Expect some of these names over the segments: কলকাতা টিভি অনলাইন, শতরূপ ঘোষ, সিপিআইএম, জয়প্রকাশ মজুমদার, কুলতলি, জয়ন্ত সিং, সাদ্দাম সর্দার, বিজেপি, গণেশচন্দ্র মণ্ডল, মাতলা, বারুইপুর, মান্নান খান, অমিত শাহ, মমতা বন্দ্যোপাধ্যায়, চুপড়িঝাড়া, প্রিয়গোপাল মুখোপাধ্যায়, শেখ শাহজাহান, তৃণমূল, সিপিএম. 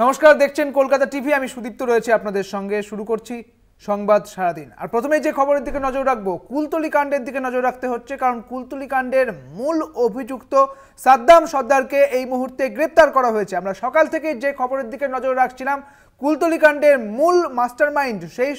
নমস্কার, দেখছেন কলকাতা টিভি, আমি সুদীপ্ত রয়েছে আপনাদের সঙ্গে। শুরু করছি সংবাদ সারাদিন। আর প্রথমে যে খবরের দিকে নজর রাখবো, কুলতলি কাণ্ডের দিকে নজর রাখতে হচ্ছে, কারণ কুলতলি কাণ্ডের মূল অভিযুক্ত সাদ্দাম সর্দারকে এই মুহূর্তে গ্রেপ্তার করা হয়েছে। আমরা সকাল থেকে যে খবরের দিকে নজর রাখছিলাম, কুলতলি কাণ্ডের মূল মাস্টারমাইন্ড সেই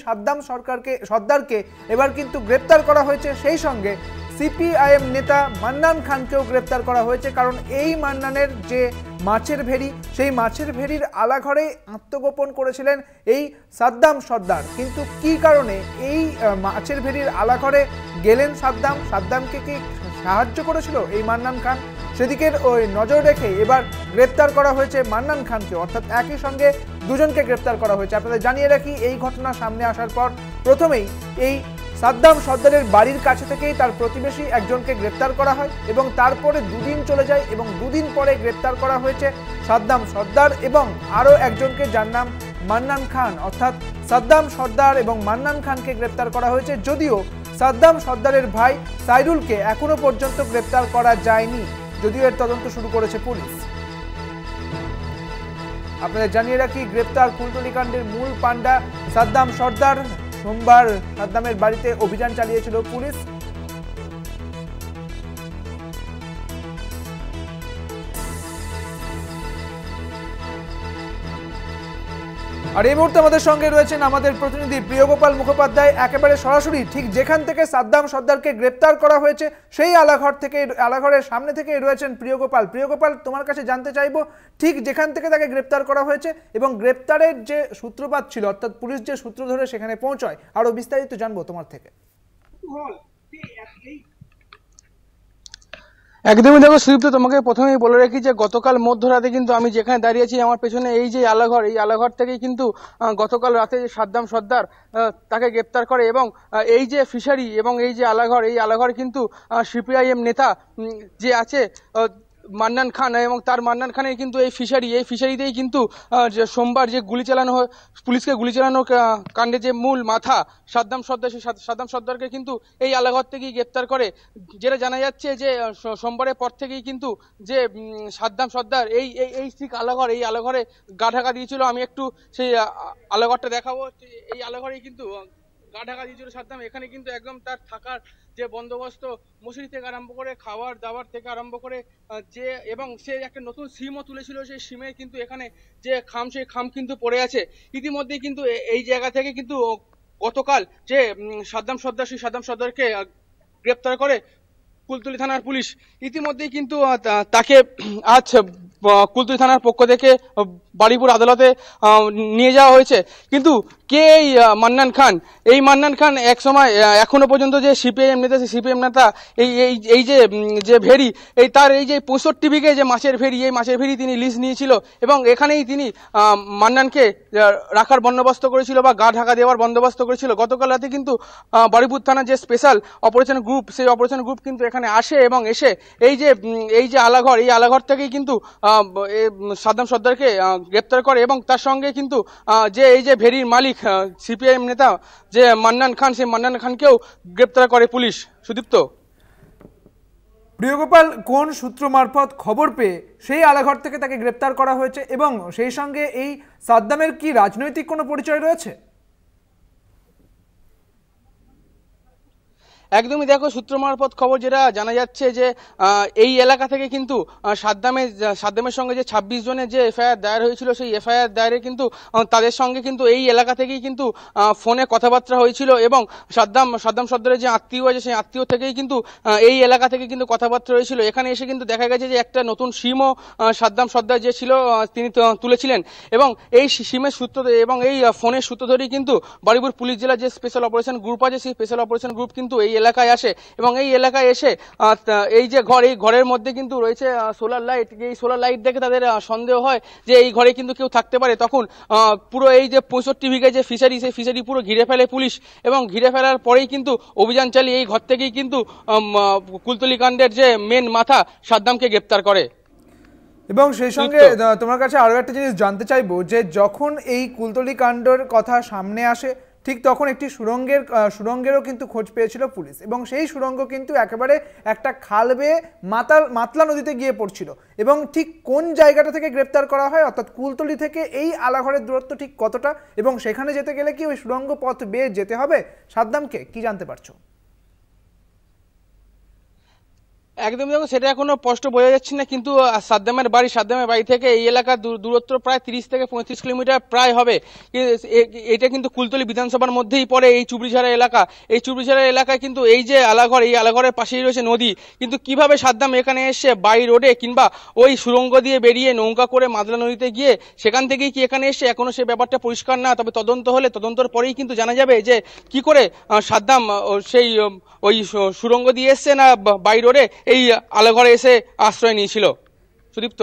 সর্দারকে এবার কিন্তু গ্রেপ্তার করা হয়েছে। সেই সঙ্গে সিপিআইএম নেতা মান্নান খানকেও গ্রেপ্তার করা হয়েছে, কারণ এই মান্নানের যে মাছের ভেড়ি, সেই মাছের ভেড়ির আলাঘরে আত্মগোপন করেছিলেন এই সাদ্দাম সর্দার। কিন্তু কি কারণে এই মাছের ভেড়ির আলাঘরে গেলেন সাদ্দামকে কি সাহায্য করেছিল এই মান্নান খান, সেদিকের ওই নজর রেখে এবার গ্রেপ্তার করা হয়েছে মান্নান খানকে, অর্থাৎ একই সঙ্গে দুজনকে গ্রেপ্তার করা হয়েছে। আপনাদের জানিয়ে রাখি, এই ঘটনা সামনে আসার পর প্রথমেই এই সাদ্দাম সর্দারের বাড়ির কাছে থেকেই তার প্রতিবেশী একজনকে গ্রেপ্তার করা হয় এবং তারপরে দুদিন চলে যায় এবং দুদিন পরে গ্রেপ্তার করা হয়েছে সাদ্দাম সর্দার এবং আরও একজনকে, যার নাম মান্নান খান। অর্থাৎ সাদ্দাম সর্দার এবং মান্নান খানকে গ্রেপ্তার করা হয়েছে, যদিও সাদ্দাম সর্দারের ভাই সাইরুলকে এখনও পর্যন্ত গ্রেপ্তার করা যায়নি, যদিও এর তদন্ত শুরু করেছে পুলিশ। আপনাদের জানিয়ে রাখি, গ্রেপ্তার কুলতলি কাণ্ডের মূল পাণ্ডা সাদ্দাম সর্দার। সোমবার সাদ্দামের বাড়িতে অভিযান চালিয়েছিল পুলিশ। আর এই মুহূর্তে আমাদের সঙ্গে রয়েছেন আমাদের প্রতিনিধি প্রিয়গোপাল মুখোপাধ্যায়, একেবারে সরাসরি ঠিক যেখান থেকে সাদ্দাম সর্দারকে গ্রেপ্তার করা হয়েছে সেই আলাঘরের সামনে থেকে রয়েছেন প্রিয়গোপাল। তোমার কাছে জানতে চাইব, ঠিক যেখান থেকে তাকে গ্রেপ্তার করা হয়েছে এবং গ্রেপ্তারের যে সূত্রপাত ছিল, অর্থাৎ পুলিশ যে সূত্র ধরে সেখানে পৌঁছায়, আরো বিস্তারিত জানবো তোমার থেকে। একদমই দেখো সুদীপ্ত, তোমাকে প্রথমেই বলে রাখি যে গতকাল মধ্যরাতে কিন্তু আমি যেখানে দাঁড়িয়েছি, আমার পেছনে এই যে আলাঘর, এই আলাঘর থেকেই কিন্তু গতকাল রাতে যে সাদ্দাম সর্দার তাকে গ্রেপ্তার করে এবং এই যে ফিশারি এবং এই যে আলাঘর, এই আলাঘর কিন্তু সিপিআইএম নেতা যে আছে মান্নান খান এবং তার মান্নান খানের কিন্তু এই ফিশারিতেই কিন্তু সোমবার যে গুলি চালানো হয়, পুলিশকে গুলি চালানো কাণ্ডে যে মূল মাথা সাদ্দাম সর্দার, সেই সাদ্দাম সর্দারকে কিন্তু এই আলাঘর থেকেই গ্রেপ্তার করে। যেটা জানা যাচ্ছে যে সোমবারের পর থেকেই কিন্তু যে সাদ্দাম সর্দার এই ঠিক আলাঘর, এই আলাঘরে গা ঢাকা দিয়েছিল। আমি একটু সেই আলাঘরটা দেখাবো। এই আলাঘরেই কিন্তু গা ঢাকা দিয়েছিল সাদ্দাম। এখানে কিন্তু একদম তার থাকার যে বন্দোবস্ত, মশারি থেকে আরম্ভ করে খাবার দাবার থেকে আরম্ভ করে যে, এবং সে একটা নতুন সিমও তুলেছিল, সেই সিমে কিন্তু এখানে যে খাম, সেই খাম কিন্তু পড়ে আছে। ইতিমধ্যে কিন্তু এই জায়গা থেকে কিন্তু গতকাল যে সাদ্দাম সর্দার, সেই সাদ্দাম সর্দারকে গ্রেপ্তার করে কুলতলি থানার পুলিশ। ইতিমধ্যেই কিন্তু তাকে আজ কুলতলি থানার পক্ষ থেকে বারুইপুর আদালতে নিয়ে যাওয়া হয়েছে। কিন্তু কে এই মান্নান খান? এই মান্নান খান এক সময়, এখনো পর্যন্ত যে সিপিআইএম নেতা, সেই সিপিআইএম নেতা এই যে ভেড়ি, এই তার এই যে 65 বিঘে যে মাছের ভেড়ি, এই মাছের ভেড়ি তিনি লিজ নিয়েছিল এবং এখানেই তিনি মান্নানকে রাখার বন্দোবস্ত করেছিল বা গা ঢাকা দেওয়ার বন্দোবস্ত করেছিল। গতকাল রাতে কিন্তু বারুইপুর থানার যে স্পেশাল অপারেশন গ্রুপ, সেই অপারেশন গ্রুপ কিন্তু এখানে আসে এবং এসে এই যে আলাঘর, এই আলাঘর থেকেই কিন্তু সাদ্দাম সর্দারকে গ্রেপ্তার করে এবং তার সঙ্গে কিন্তু যে এই যে ভেড়ির মালিক সিপিআইএম নেতা যে মান্নান খান, সেই মান্নান খানকেও গ্রেপ্তার করে পুলিশ। সুদীপ্ত, প্রিয়গোপাল, কোন সূত্র মারফত খবর পেয়ে সেই আলাঘর থেকে তাকে গ্রেপ্তার করা হয়েছে এবং সেই সঙ্গে এই সাদ্দামের কি রাজনৈতিক কোনো পরিচয় রয়েছে? একদমই দেখো, সূত্র মারফত খবর যেটা জানা যাচ্ছে যে এই এলাকা থেকে কিন্তু সাদ্দামের সঙ্গে যে 26 জনের যে এফআইআর দায়ের হয়েছিল, সেই এফআইআর দায়েরে কিন্তু তাদের সঙ্গে কিন্তু এই এলাকা থেকেই কিন্তু ফোনে কথাবার্তা হয়েছিল এবং সাদ্দাম সর্দারের যে আত্মীয় আছে, সেই আত্মীয় থেকেই কিন্তু এই এলাকা থেকে কিন্তু কথাবার্তা হয়েছিল। এখানে এসে কিন্তু দেখা গেছে যে একটা নতুন সিমও সাদ্দাম সর্দার যে ছিল, তিনি তুলেছিলেন এবং এই সিমের সূত্র এবং এই ফোনের সূত্র ধরেই কিন্তু বারুইপুর পুলিশ জেলার যে স্পেশাল অপারেশন গ্রুপ আছে, সেই স্পেশাল অপারেশন গ্রুপ কিন্তু এই এলাকায় আসে এবং এই এলাকায় এসে এই যে ঘর, এই ঘরের মধ্যে কিন্তু রয়েছে সোলার লাইট। এই সোলার লাইট দেখে তাদের সন্দেহ হয় যে এই ঘরে কিন্তু কেউ থাকতে পারে। তখন পুরো এই যে 65 বিঘা যে ফিশারি, সেই ফিশারি পুরো ঘিরে ফেলে পুলিশ এবং ঘিরে ফেলার পরেই কিন্তু অভিযান চালিয়ে এই ঘর থেকেই কিন্তু কুলতলি কাণ্ডের যে মেন মাথা সাদ্দামকে গ্রেপ্তার করে। এবং সেই সঙ্গে তোমার কাছে আরও একটা জিনিস জানতে চাইবো, যে যখন এই কুলতলি কাণ্ডের কথা সামনে আসে ঠিক তখন একটি সুড়ঙ্গেরও কিন্তু খোঁজ পেয়েছিল পুলিশ, এবং সেই সুড়ঙ্গ কিন্তু একেবারে একটা খাল বেয়ে মাতলা নদীতে গিয়ে পড়ছিল। এবং ঠিক কোন জায়গাটা থেকে গ্রেপ্তার করা হয়, অর্থাৎ কুলতলি থেকে এই আলাঘরের দূরত্ব ঠিক কতটা, এবং সেখানে যেতে গেলে কি ওই সুড়ঙ্গ পথ বেয়ে যেতে হবে সাদ্দামকে, কি জানতে পারছো? একদমই দেখো, সেটা এখনো স্পষ্ট বোঝা যাচ্ছে না, কিন্তু সাদ্দামের বাড়ি থেকে এই এলাকার দূরত্ব প্রায় 30 থেকে 35 কিলোমিটার প্রায় হবে। এটা কিন্তু কুলতলি বিধানসভার মধ্যেই পড়ে এই চুপড়িঝাড়া এলাকা। এই চুপড়িঝাড়া এলাকায় কিন্তু এই যে আলাঘর, এই আলাঘরের পাশেই রয়েছে নদী, কিন্তু কিভাবে সাদ্দাম এখানে এসে বাই রোডে কিংবা ওই সুড়ঙ্গ দিয়ে বেরিয়ে নৌকা করে মাতলা নদীতে গিয়ে সেখান থেকেই কি এখানে এসে, এখনো সে ব্যাপারটা পরিষ্কার না। তবে তদন্ত হলে তদন্তর পরেই কিন্তু জানা যাবে যে কি করে সাদ্দাম সেই ওই সুড়ঙ্গ দিয়ে এসছে না বাই রোডে এই আলাঘরে এসে আশ্রয় নিয়েছিল। সুদীপ্ত,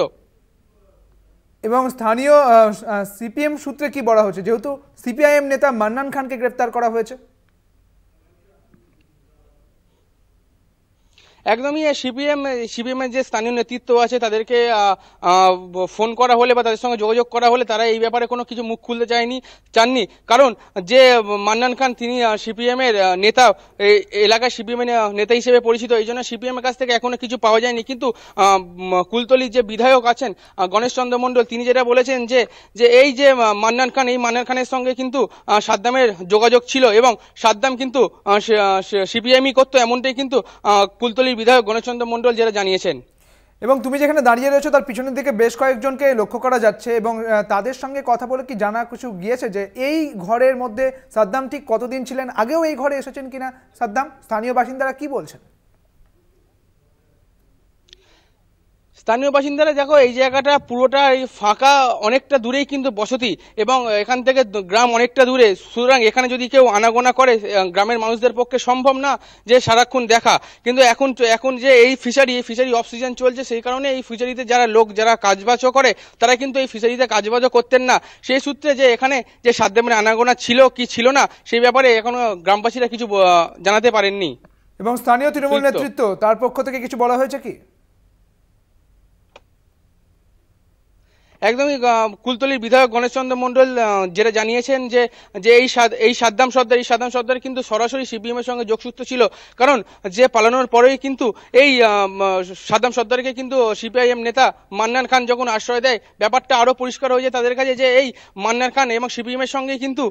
এবং স্থানীয় সিপিএম সূত্রে কি বলা হচ্ছে, যেহেতু সিপিআইএম নেতা মান্নান খানকে গ্রেফতার করা হয়েছে। একদমই সিপিএমের যে স্থানীয় নেতৃত্ব আছে তাদেরকে ফোন করা হলে বা তাদের সঙ্গে যোগাযোগ করা হলে তারা এই ব্যাপারে কোনো কিছু মুখ খুলতে চাননি, কারণ যে মান্নান খান তিনি সিপিএমের নেতা, এলাকার সিপিএমের নেতা হিসেবে পরিচিত, এই জন্য সিপিএমের কাছ থেকে এখনো কিছু পাওয়া যায়নি। কিন্তু কুলতলির যে বিধায়ক আছেন গণেশচন্দ্র মণ্ডল, তিনি যেটা বলেছেন যে এই যে মান্নান খান, এই মান্নান খানের সঙ্গে কিন্তু সাদ্দামের যোগাযোগ ছিল এবং সাদ্দাম কিন্তু সিপিএমই করতো, এমনটাই কিন্তু কুলতলির বিধায়ক গণেশচন্দ্র মণ্ডল যারা জানিয়েছেন। এবং তুমি যেখানে দাঁড়িয়ে রয়েছো তার পিছনের দিকে বেশ কয়েকজনকে লক্ষ্য করা যাচ্ছে, এবং তাদের সঙ্গে কথা বলে কি জানা কিছু গিয়েছে যে এই ঘরের মধ্যে সাদ্দাম ঠিক কতদিন ছিলেন, আগেও এই ঘরে এসেছেন কিনা সাদ্দাম, স্থানীয় বাসিন্দারা কি বলছেন? স্থানীয় বাসিন্দারা দেখো, এই জায়গাটা পুরোটা এই ফাঁকা, অনেকটা দূরেই কিন্তু বসতি এবং এখান থেকে গ্রাম অনেকটা দূরে, সুতরাং এখানে যদি কেউ আনাগোনা করে গ্রামের মানুষদের পক্ষে সম্ভব না যে সারাক্ষণ দেখা। কিন্তু এখন যে এই ফিশারি অফ সিজন চলছে, সেই কারণে এই ফিশারিতে যারা কাজবাজও করে তারা কিন্তু এই ফিশারিতে কাজবাজও করতেন না। সেই সূত্রে যে এখানে যে সাদ্দামের আনাগোনা ছিল কি ছিল না সেই ব্যাপারে এখনো গ্রামবাসীরা কিছু জানাতে পারেননি। এবং স্থানীয় তৃণমূল নেতৃত্ব তার পক্ষ থেকে কিছু বলা হয়েছে কি? একদমই কুলতলির বিধায়ক গণেশচন্দ্র মণ্ডল যেটা জানিয়েছেন যে এই সাদ্দাম সর্দার কিন্তু সরাসরি সিপিএমের সঙ্গে যোগসূত্র ছিল, কারণ যে পালানোর পরেই কিন্তু এই সাদ্দাম সর্দারকে কিন্তু সিপিআইএম নেতা মান্নান খান যখন আশ্রয় দেয়, ব্যাপারটা আরও পরিষ্কার হয়ে যায় তাদের কাছে যে এই মান্নান খান এবং সিপিএমের সঙ্গে কিন্তু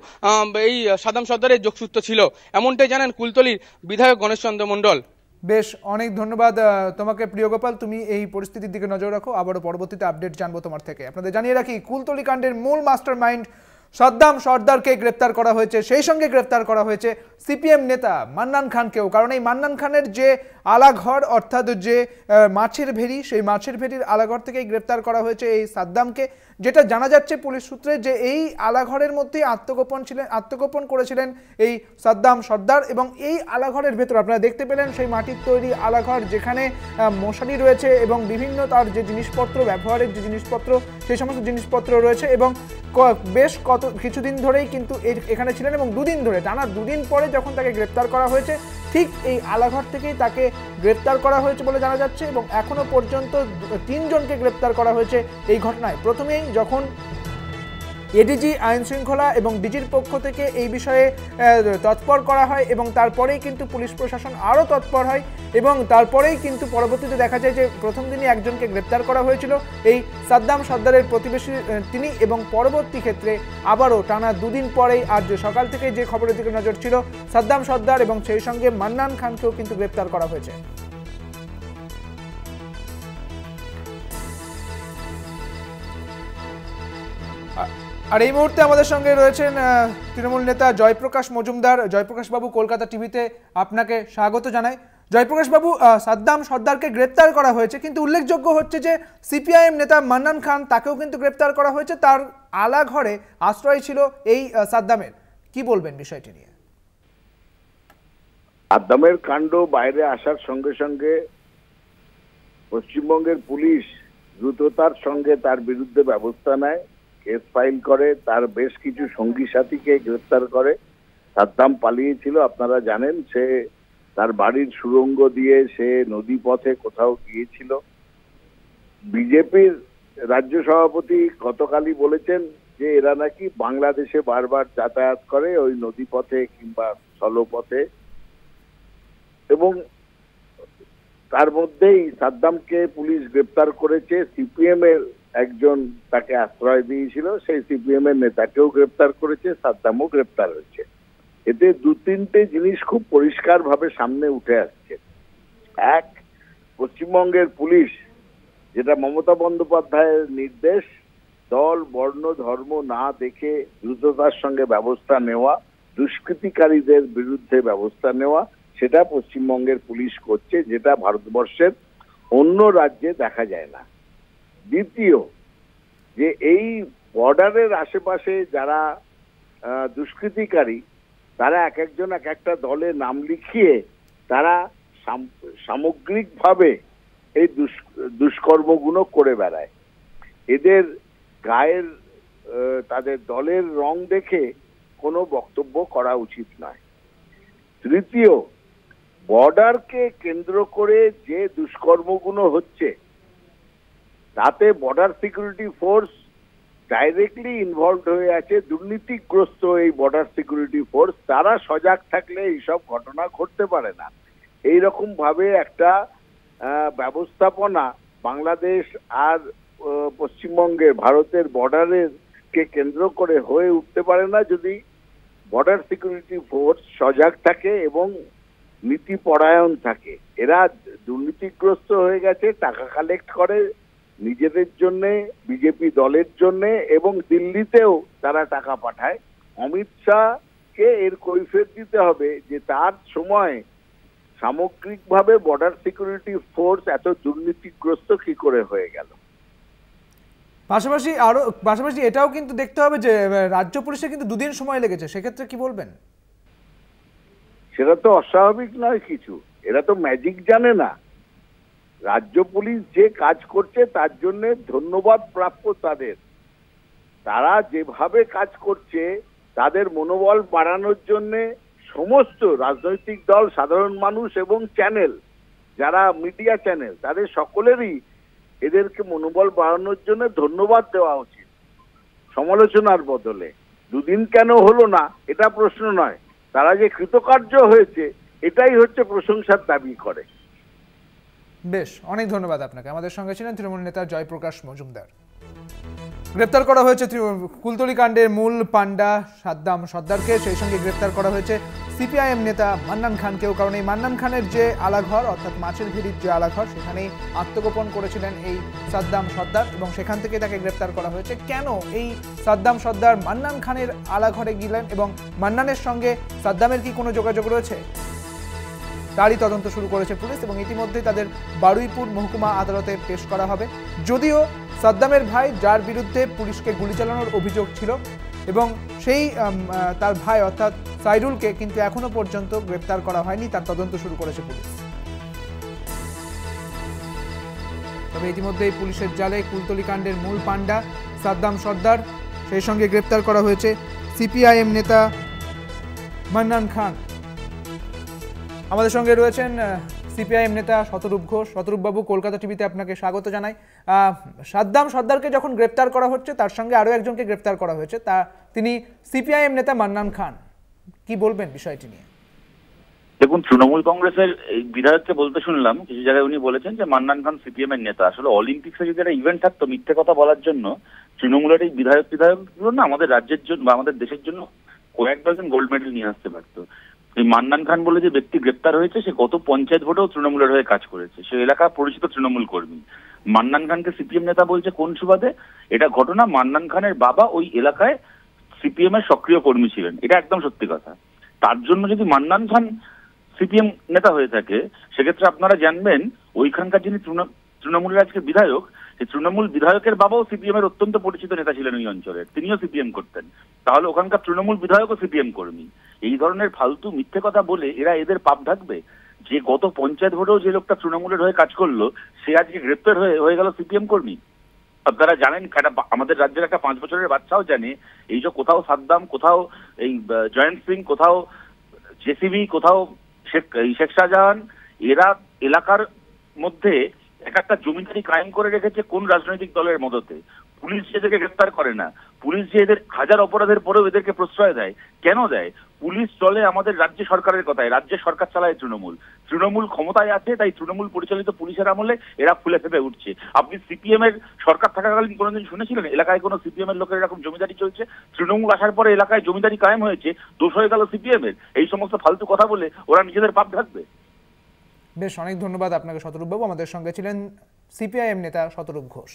এই সাদ্দাম সর্দারের যোগসূত্র ছিল, এমনটাই জানান কুলতলির বিধায়ক গণেশচন্দ্র মণ্ডল। বেশ, অনেক ধন্যবাদ তোমাকে প্রিয় গোপাল, তুমি এই পরিস্থিতির দিকে নজর রাখো, আবারও পরবর্তীতে আপডেট জানবো তোমার থেকে। আপনাদের জানিয়ে রাখি, কুলতলি কাণ্ডের মূল মাস্টারমাইন্ড সাদ্দাম সর্দারকে গ্রেপ্তার করা হয়েছে, সেই সঙ্গে গ্রেপ্তার করা হয়েছে সিপিএম নেতা মান্নান খানকেও, কারণ এই মান্নান খানের যে আলাঘর, অর্থাৎ যে মাছের ভেড়ি, সেই মাছের ভেড়ির আলাঘর থেকেই গ্রেপ্তার করা হয়েছে এই সাদ্দামকে। যেটা জানা যাচ্ছে পুলিশ সূত্রে যে এই আলাঘরের মধ্যেই আত্মগোপন করেছিলেন এই সাদ্দাম সর্দার, এবং এই আলাঘরের ভেতর আপনারা দেখতে পেলেন সেই মাটির তৈরি আলাঘর, যেখানে মশারি রয়েছে এবং বিভিন্ন তার যে জিনিসপত্র, ব্যবহারের যে জিনিসপত্র, সেই সমস্ত জিনিসপত্র রয়েছে। এবং বেশ কিছুদিন ধরেই কিন্তু এখানে ছিলেন, এবং দুদিন ধরে, টানা দুদিন পরে যখন তাকে গ্রেপ্তার করা হয়েছে ঠিক এই আলাঘর থেকেই তাকে গ্রেপ্তার করা হয়েছে বলে জানা যাচ্ছে। এবং এখনো পর্যন্ত 3 জনকে গ্রেপ্তার করা হয়েছে এই ঘটনায়। প্রথমেই যখন এডিজি আইন শৃঙ্খলা এবং ডিজির পক্ষ থেকে এই বিষয়ে তৎপর করা হয়, এবং তারপরেই কিন্তু পুলিশ প্রশাসন আরও তৎপর হয়, এবং তারপরেই কিন্তু পরবর্তীতে দেখা যায় যে প্রথম দিনই একজনকে গ্রেপ্তার করা হয়েছিল এই সাদ্দাম সর্দারের প্রতিবেশী তিনি, এবং পরবর্তী ক্ষেত্রে আবারও টানা দুদিন পরেই আজ সকাল থেকে যে খবরের দিকে নজর ছিল, সাদ্দাম সর্দার এবং সেই সঙ্গে মান্নান খানকেও কিন্তু গ্রেপ্তার করা হয়েছে। আর এই মুহূর্তে আমাদের সঙ্গে রয়েছেন তৃণমূল নেতা জয়প্রকাশ মজুমদার। জয়প্রকাশ বাবু, কলকাতা টিভিতে আপনাকে স্বাগত জানাই। জয়প্রকাশ বাবু, সাদ্দাম সর্দারকে গ্রেপ্তার করা হয়েছে, কিন্তু উল্লেখযোগ্য হচ্ছে যে সিপিআইএম নেতা মান্নান খান, তাকেও কিন্তু গ্রেপ্তার করা হয়েছে, তার আলাঘরে আশ্রয় ছিল এই সাদ্দামের। কি বলবেন বিষয়টি নিয়ে? সাদ্দামের কাণ্ড বাইরে আসার সঙ্গে সঙ্গে পশ্চিমবঙ্গের পুলিশ দ্রুততার সঙ্গে তার বিরুদ্ধে ব্যবস্থা নেয়, কেস ফাইল করে, তার বেশ কিছু সঙ্গী সাথীকে গ্রেফতার করে। সাদ্দাম পালিয়েছিল, আপনারা জানেন, সে তার বাড়ির সুড়ঙ্গ দিয়ে সে নদী পথে কোথাও গিয়েছিল। বিজেপির রাজ্য সভাপতি গতকালই বলেছেন যে এরা নাকি বাংলাদেশে বারবার যাতায়াত করে ওই নদী পথে কিংবা স্থলপথে, এবং তার মধ্যেই সাদ্দামকে পুলিশ গ্রেপ্তার করেছে। সিপিএম এর একজন তাকে আশ্রয় দিয়েছিল, সেই সিপিএম এর নেতাকেও গ্রেপ্তার করেছে, সাদ্দামও গ্রেপ্তার হয়েছে। এতে দু তিনটে জিনিস খুব পরিষ্কার ভাবে সামনে উঠে আসছে। এক, পশ্চিমবঙ্গের পুলিশ, যেটা মমতা বন্দ্যোপাধ্যায়ের নির্দেশ, দল বর্ণ ধর্ম না দেখে দ্রুততার সঙ্গে ব্যবস্থা নেওয়া, দুষ্কৃতিকারীদের বিরুদ্ধে ব্যবস্থা নেওয়া, সেটা পশ্চিমবঙ্গের পুলিশ করছে, যেটা ভারতবর্ষের অন্য রাজ্যে দেখা যায় না। দ্বিতীয়, যে এই বর্ডারের আশেপাশে যারা দুষ্কৃতিকারী, তারা এক একজন এক একটা দলে নাম লিখিয়ে তারা সামগ্রিকভাবে এই দুষ্কর্মগুলো করে বেড়ায়। এদের গায়ের, তাদের দলের রং দেখে কোনো বক্তব্য করা উচিত নয়। তৃতীয়, বর্ডারকে কেন্দ্র করে যে দুষ্কর্মগুলো হচ্ছে, তাতে border security force directly involve হয়ে আছে। দুর্নীতিগ্রস্ত এই বর্ডার সিকিউরিটি ফোর্স, তারা সজাগ থাকলে এইসব ঘটনা ঘটতে পারে না। এইরকম ভাবে একটা ব্যবস্থাপনা বাংলাদেশ আর পশ্চিমবঙ্গের, ভারতের বর্ডারের কে কেন্দ্র করে হয়ে উঠতে পারে না যদি বর্ডার সিকিউরিটি ফোর্স সজাগ থাকে এবং নীতিপরায়ণ থাকে। এরা দুর্নীতিগ্রস্ত হয়ে গেছে, টাকা কালেক্ট করে নিজেদের জন্যে, বিজেপি দলের জন্যে, এবং দিল্লিতেও তারা টাকা পাঠায়। অমিত শাহকে এর কৈফিয়ত দিতে হবে যে তার সময় সামগ্রিকভাবে বর্ডার সিকিউরিটি ফোর্স এত দুর্নীতিগ্রস্ত কি করে হয়ে গেল। পাশাপাশি এটাও কিন্তু দেখতে হবে যে রাজ্য পুলিশে কিন্তু দুদিন সময় লেগেছে, সেক্ষেত্রে কি বলবেন? সেটা তো অস্বাভাবিক নয় কিছু, এরা তো ম্যাজিক জানে না। রাজ্য পুলিশ যে কাজ করছে তার জন্য ধন্যবাদ প্রাপ্য তাদের। তারা যেভাবে কাজ করছে, তাদের মনোবল বাড়ানোর জন্য সমস্ত রাজনৈতিক দল, সাধারণ মানুষ এবং চ্যানেল, যারা মিডিয়া চ্যানেল, তাদের সকলেরই এদেরকে মনোবল বাড়ানোর জন্য ধন্যবাদ দেওয়া উচিত, সমালোচনার বদলে। দুদিন কেন হলো না এটা প্রশ্ন নয়, তারা যে কৃতকার্য হয়েছে এটাই হচ্ছে প্রশংসার দাবি করে। বেশ, অনেক ধন্যবাদ আপনাকে। আমাদের সঙ্গে ছিলেন তৃণমূল নেতা জয়প্রকাশ মজুমদার। গ্রেপ্তার করা হয়েছে কুলতলি কাণ্ডের মূল পাণ্ডা সাদ্দাম সর্দারকে, সেই সঙ্গে গ্রেপ্তার করা হয়েছে সিপিআইএম নেতা মান্নান খানকেও, কারণ এই মান্নান খানের যে আলাঘর, অর্থাৎ মাছের ভিড়ির যে আলাঘর, সেখানেই আত্মগোপন করেছিলেন এই সাদ্দাম সর্দার এবং সেখান থেকে তাকে গ্রেপ্তার করা হয়েছে। কেন এই সাদ্দাম সর্দার মান্নান খানের আলাঘরে গেলেন এবং মান্নানের সঙ্গে সাদ্দামের কি কোনো যোগাযোগ রয়েছে, তারই তদন্ত শুরু করেছে পুলিশ এবং ইতিমধ্যেই তাদের বারুইপুর মহকুমা আদালতে পেশ করা হবে। যদিও সাদ্দামের ভাই, যার বিরুদ্ধে পুলিশকে গুলি চালানোর অভিযোগ ছিল, এবং সেই তার ভাই অর্থাৎ সাইরুলকে কিন্তু এখনো পর্যন্ত গ্রেপ্তার করা হয়নি, তার তদন্ত শুরু করেছে পুলিশ। তবে ইতিমধ্যেই পুলিশের জালে কুলতলি কাণ্ডের মূল পাণ্ডা সাদ্দাম সর্দার, সেই সঙ্গে গ্রেপ্তার করা হয়েছে সিপিআইএম নেতা মান্নান খান। আমাদের সঙ্গে রয়েছেন সিপিআইএম নেতা শতরূপ ঘোষ। শতরূপবাবু, কলকাতা টিভিতে আপনাকে স্বাগত জানাই। সাদ্দাম সর্দারকে যখন গ্রেপ্তার করা হচ্ছে, তার সঙ্গে আরও একজনকে গ্রেপ্তার করা হয়েছে, তিনি সিপিআইএম নেতা মান্নান খান, কি বলবেন বিষয়টি নিয়ে? দেখুন, তৃণমূল কংগ্রেসের এই বিধায়ককে বলতে শুনলাম কিছু জায়গায়, উনি বলেছেন যে মান্নান খান সিপিএম এর নেতা। আসলে অলিম্পিক্সে যদি একটা ইভেন্ট থাকতো মিথ্যে কথা বলার জন্য, তৃণমূলের এই বিধায়কগুলো না আমাদের রাজ্যের জন্য বা আমাদের দেশের জন্য কয়েক ডজন গোল্ড মেডেল নিয়ে আসতে পারতো। এই মান্নান খান বলে যে ব্যক্তি গ্রেপ্তার হয়েছে, সে গত পঞ্চায়েত ভোটেও তৃণমূলের হয়ে কাজ করেছে, সে এলাকা পরিচিত তৃণমূল কর্মী। মান্নান খানকে সিপিএম নেতা বলছে কোন সুবাদে? এটা ঘটনা, মান্নান খানের বাবা ওই এলাকায় সিপিএম এর সক্রিয় কর্মী ছিলেন, এটা একদম সত্যি কথা। তার জন্য যদি মান্নান খান সিপিএম নেতা হয়ে থাকে, সেক্ষেত্রে আপনারা জানবেন ওইখানকার যিনি তৃণমূলের আজকে বিধায়ক, সেই তৃণমূল বিধায়কের বাবাও সিপিএম এর অত্যন্ত পরিচিত নেতা ছিলেন ওই অঞ্চলের, তিনিও সিপিএম করতেন, তাহলে ওখানকার তৃণমূল বিধায়কও সিপিএম কর্মী। এই ধরনের ফালতু মিথ্যে কথা বলে এরা, এদের পাপ ঢাকবে। যে গত পঞ্চায়েত ভোটেও যে লোকটা তৃণমূলের হয়ে কাজ করলো, সে আজকে গ্রেপ্তার হয়ে গেল সিপিএম কর্মী। আপনারা জানেন, আমাদের রাজ্যের একটা 5 বছরের বাচ্চাও জানে এই যে কোথাও সাদ্দাম, কোথাও এই জয়ন্ত সিং, কোথাও জেসিবি, কোথাও শেখ শাহজাহান, এরা এলাকার মধ্যে এক একটা জমিদারি কায়েম করে রেখেছে কোন রাজনৈতিক দলের মদতে। পুলিশ সেটাকে গ্রেপ্তার করে না, পুলিশ যে এদের হাজার অপরাধের পরেও এদেরকে প্রশ্রয় দেয়, কেন দেয়? পুলিশ চলে আমাদের রাজ্য সরকারের কথায়, রাজ্য সরকার চালায় তৃণমূল, তৃণমূল ক্ষমতায় আছে, তাই তৃণমূল পরিচালিত পুলিশের আমলে এরা ফুলে ফেপে উঠছে। আপনি সিপিএম এর সরকার থাকাকালীন কোনোদিন শুনেছিলেন এলাকায় কোনো সিপিএম এর লোকের এরকম জমিদারি চলছে? তৃণমূল আসার পরে এলাকায় জমিদারি কায়েম হয়েছে, দোষ হয়ে গেল সিপিএম এর। এই সমস্ত ফালতু কথা বলে ওরা নিজেদের পাপ ঢাকবে। বেশ, অনেক ধন্যবাদ আপনাকে শতরূপ বাবু। আমাদের সঙ্গে ছিলেন সিপিআইএম নেতা শতরূপ ঘোষ।